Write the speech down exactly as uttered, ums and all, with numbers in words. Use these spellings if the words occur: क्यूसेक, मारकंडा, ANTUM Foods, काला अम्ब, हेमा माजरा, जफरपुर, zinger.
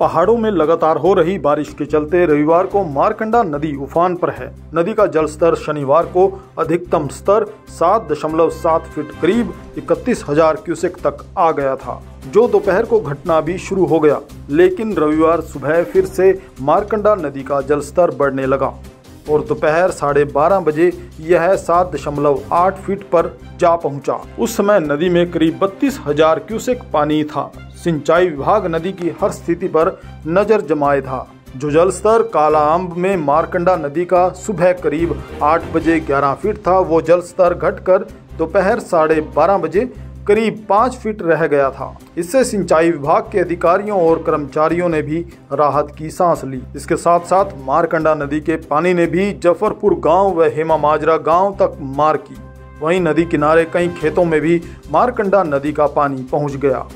पहाड़ों में लगातार हो रही बारिश के चलते रविवार को मारकंडा नदी उफान पर है। नदी का जलस्तर शनिवार को अधिकतम स्तर सात दशमलव सात फीट करीब इकतीस हजार क्यूसेक तक आ गया था, जो दोपहर को घटना भी शुरू हो गया, लेकिन रविवार सुबह फिर से मारकंडा नदी का जलस्तर बढ़ने लगा और दोपहर साढ़े बारह बजे यह सात दशमलव आठ फीट पर जा पहुंचा। उस समय नदी में करीब बत्तीस हजार क्यूसेक पानी था। सिंचाई विभाग नदी की हर स्थिति पर नजर जमाए था। जो जलस्तर काला अम्ब में मारकंडा नदी का सुबह करीब आठ बजे ग्यारह फीट था, वो जलस्तर घटकर दोपहर साढ़े बारह बजे करीब पाँच फीट रह गया था। इससे सिंचाई विभाग के अधिकारियों और कर्मचारियों ने भी राहत की सांस ली। इसके साथ साथ मारकंडा नदी के पानी ने भी जफरपुर गांव व हेमा माजरा गांव तक मार की। वहीं नदी किनारे कई खेतों में भी मारकंडा नदी का पानी पहुंच गया।